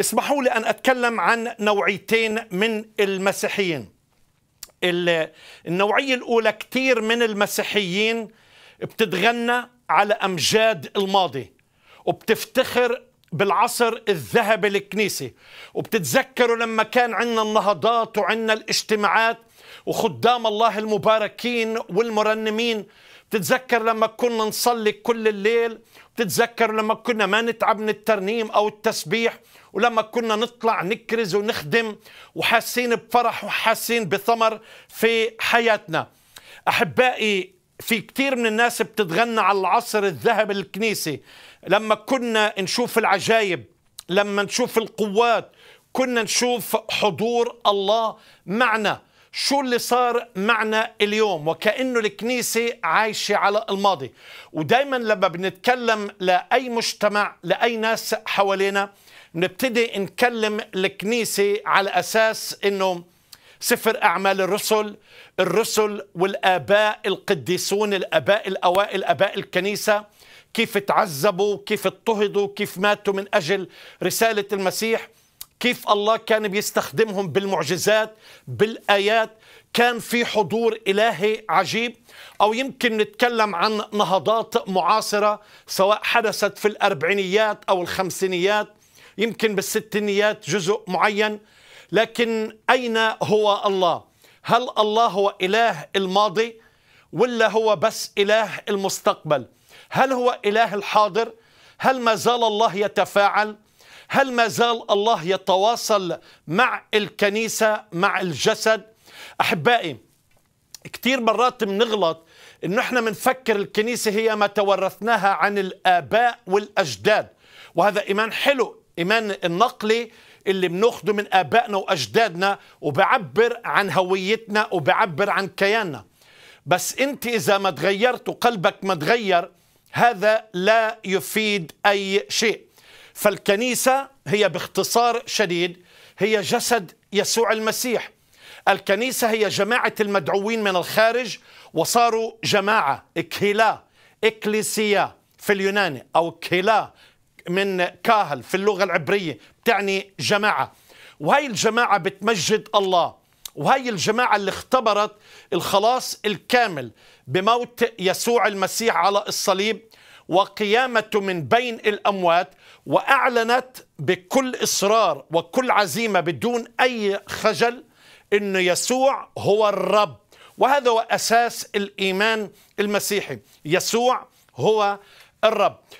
اسمحوا لي أن أتكلم عن نوعيتين من المسيحيين. النوعية الأولى، كتير من المسيحيين بتتغنى على أمجاد الماضي وبتفتخر بالعصر الذهبي للكنيسة، وبتتذكروا لما كان عندنا النهضات وعندنا الاجتماعات وخدام الله المباركين والمرنمين، بتتذكر لما كنا نصلي كل الليل، بتتذكر لما كنا ما نتعب من الترنيم أو التسبيح، ولما كنا نطلع نكرز ونخدم وحاسين بفرح وحاسين بثمر في حياتنا. أحبائي، في كتير من الناس بتتغنى على العصر الذهبي للكنيسة، لما كنا نشوف العجايب، لما نشوف القوات، كنا نشوف حضور الله معنا. شو اللي صار معنا اليوم؟ وكأنه الكنيسة عايشة على الماضي. ودايما لما بنتكلم لأي مجتمع لأي ناس حوالينا، بنبتدي نكلم الكنيسة على أساس إنه سفر أعمال الرسل والآباء القديسون، الآباء الأوائل، آباء الكنيسة، كيف تعذبوا، كيف اضطهدوا، كيف ماتوا من أجل رسالة المسيح، كيف الله كان بيستخدمهم بالمعجزات بالآيات، كان في حضور إلهي عجيب. أو يمكن نتكلم عن نهضات معاصرة سواء حدثت في الأربعينيات أو الخمسينيات، يمكن بالستينيات جزء معين. لكن أين هو الله؟ هل الله هو إله الماضي ولا هو بس إله المستقبل؟ هل هو إله الحاضر؟ هل ما زال الله يتفاعل؟ هل ما زال الله يتواصل مع الكنيسة مع الجسد؟ أحبائي، كتير مرات بنغلط إنه إحنا بنفكر الكنيسة هي ما تورثناها عن الآباء والأجداد، وهذا إيمان حلو، إيمان النقلي اللي بناخده من آبائنا وأجدادنا وبعبر عن هويتنا وبعبر عن كياننا. بس أنت إذا ما تغيرت وقلبك ما تغير، هذا لا يفيد أي شيء. فالكنيسة هي باختصار شديد هي جسد يسوع المسيح. الكنيسة هي جماعة المدعوين من الخارج وصاروا جماعة، إكهلا، إكليسيا في اليوناني، أو كهلا من كاهل في اللغة العبرية، بتعني جماعة. وهي الجماعة بتمجد الله، وهي الجماعة اللي اختبرت الخلاص الكامل بموت يسوع المسيح على الصليب وقيامته من بين الأموات، وأعلنت بكل إصرار وكل عزيمة بدون أي خجل إن يسوع هو الرب. وهذا هو أساس الإيمان المسيحي، يسوع هو الرب.